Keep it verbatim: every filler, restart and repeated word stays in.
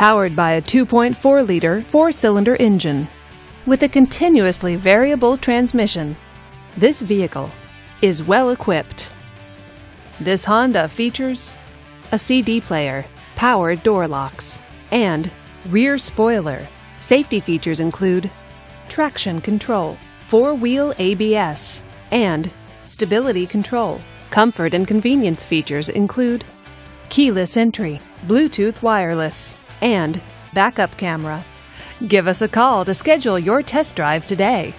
powered by a two point four liter four-cylinder engine with a continuously variable transmission. This vehicle is well equipped. This Honda features a C D player, power door locks, and rear spoiler. Safety features include traction control, four-wheel A B S, and stability control. Comfort and convenience features include keyless entry, Bluetooth wireless, and backup camera. Give us a call to schedule your test drive today.